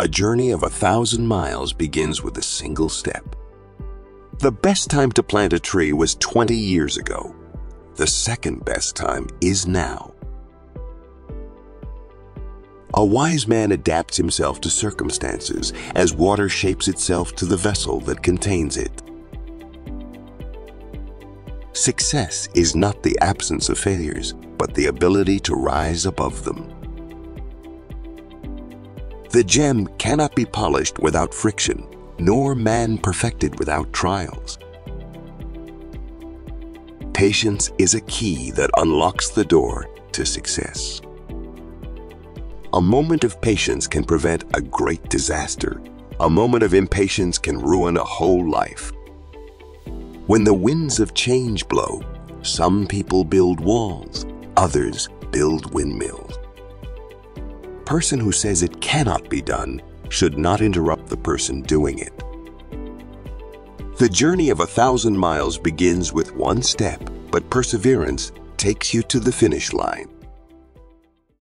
A journey of 1,000 miles begins with a single step. The best time to plant a tree was 20 years ago. The second best time is now. A wise man adapts himself to circumstances as water shapes itself to the vessel that contains it. Success is not the absence of failures, but the ability to rise above them. The gem cannot be polished without friction, nor man perfected without trials. Patience is a key that unlocks the door to success. A moment of patience can prevent a great disaster. A moment of impatience can ruin a whole life. When the winds of change blow, some people build walls, others build windmills. The person who says it cannot be done should not interrupt the person doing it. The journey of 1,000 miles begins with one step, but perseverance takes you to the finish line.